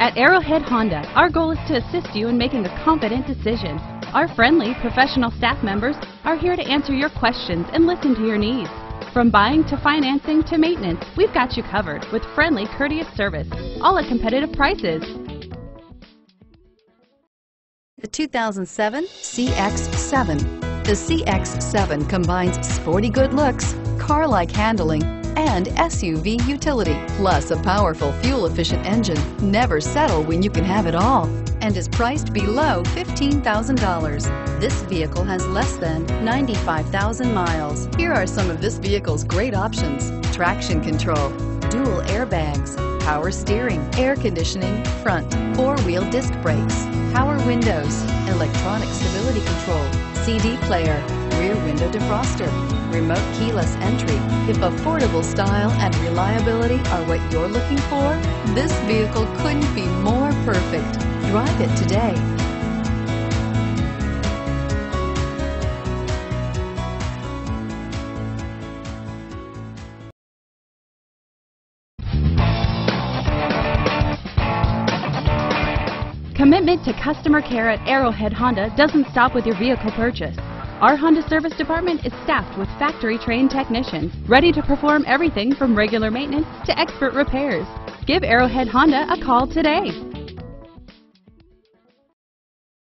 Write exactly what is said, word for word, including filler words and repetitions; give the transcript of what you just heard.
At Arrowhead Honda, our goal is to assist you in making a confident decision. Our friendly, professional staff members are here to answer your questions and listen to your needs. From buying to financing to maintenance, we've got you covered with friendly, courteous service, all at competitive prices. The two thousand seven C X seven. The C X seven combines sporty good looks, car-like handling, and S U V utility, plus a powerful fuel-efficient engine. Never settle when you can have it all, and is priced below fifteen thousand dollars. This vehicle has less than ninety-five thousand miles. Here are some of this vehicle's great options: traction control, dual airbags, power steering, air conditioning, front, four-wheel disc brakes, power windows, electronic stability control, C D player, rear window defroster, remote keyless entry. If affordable style and reliability are what you're looking for, this vehicle couldn't be more perfect. Drive it today. Commitment to customer care at Arrowhead Honda doesn't stop with your vehicle purchase. Our Honda service department is staffed with factory-trained technicians, ready to perform everything from regular maintenance to expert repairs. Give Arrowhead Honda a call today.